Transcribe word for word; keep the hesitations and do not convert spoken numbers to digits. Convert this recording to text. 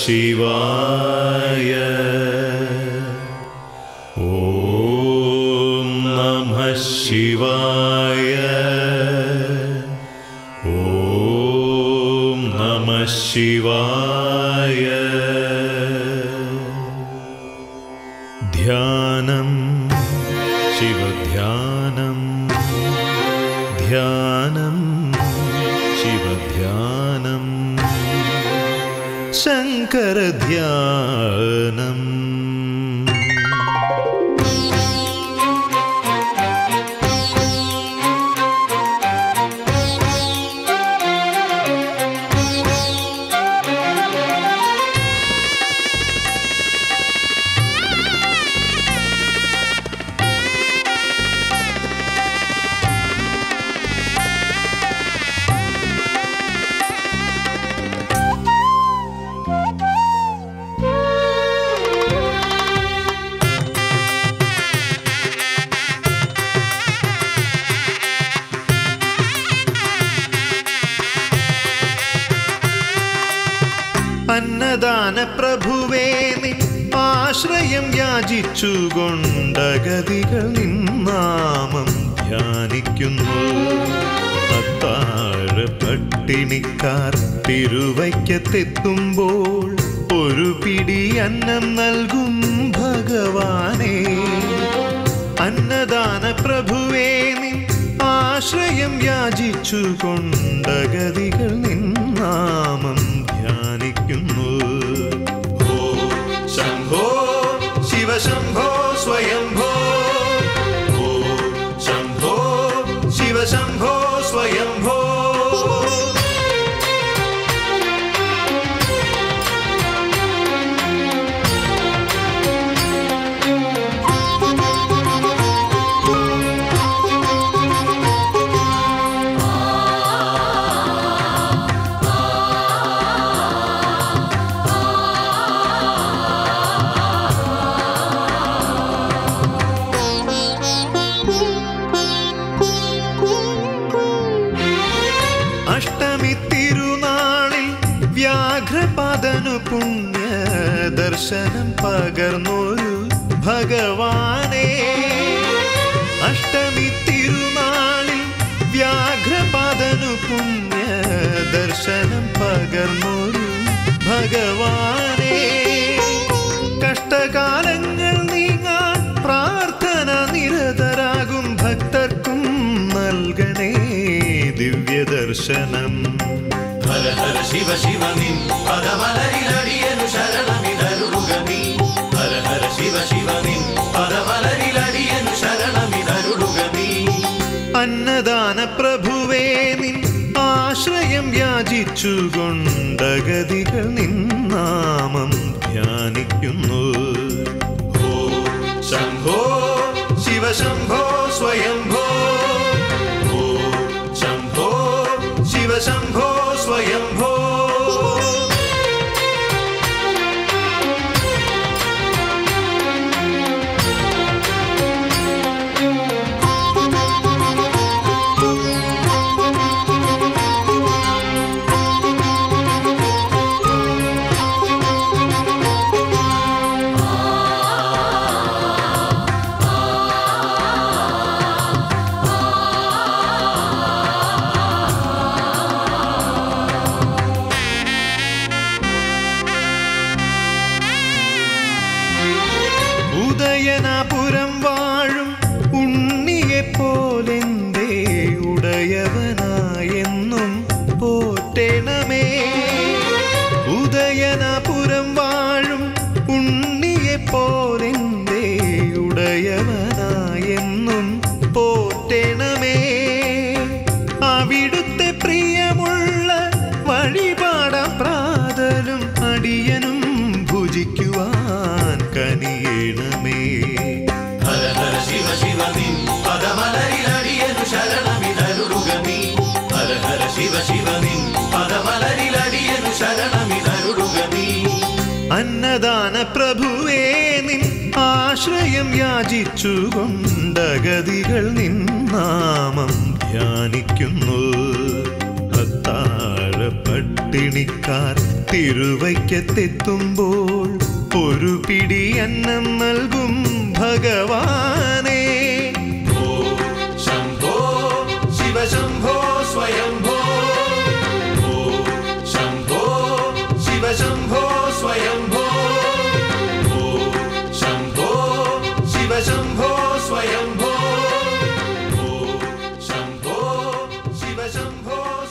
शिवाय ॐ नमः शिवाय ॐ नमः शिवाय। ध्यानम शिव ध्यानम ध्यानम शिव ध्यानम शंकर ध्यानम। अन्नदान प्रभुवे आश्रयं याचिच्चुकोण्ड गतिकल निन्नामं ध्यानिक्कुन्नु। अत्तार पट्टिनिक्कार तिरुवैक्कत्तेत्तुम्पोल ओरु पिडी अन्नम नल्कुम भगवाने। अन्नदान प्रभुवे आश्रयं याचिच्चुकोण्ड गतिकल निन्नामं शंभो शिव शंभो स्वयंभो शंभो शिव शंभो स्वयंभो। पुण्य दर्शनं पगर्नोरु भगवाने। अष्टमी तिरुनाळिल व्याघ्रपादनु पुण्य दर्शनं पगर्नोरु भगवाने। कष्टकालंगल नींगान प्रार्थन निरतरागुम भक्तर्कुम नल्गणे दिव्य दर्शनं। हर हर शिव शिव निं पदमलरिलडियनु शरणमिदरुगमि। हर हर शिव शिव निं पदमलरिलडियनु शरणमिदरुगमि। अन्नदान प्रभुवे निन् आश्रयं याचिच्चुकोण्ड गतिकल निन्नामं ध्यानिक्कुन्नु। ओम शंभो शिव शंभो स्वयंभो ओम शंभो शिव शंभो स्वयंभो। अन्नदान प्रभुवे निन् आश्रयं याचिच्चुकोण्ड गतिकल निन्नामं ध्यानिक्कुन्नु। പട്ടിണിക്കാർ തിരുവൈക്കത്തെത്തുമ്പോൾ ഒരു പിടി അന്നം നൽകും ഭഗവാനേ.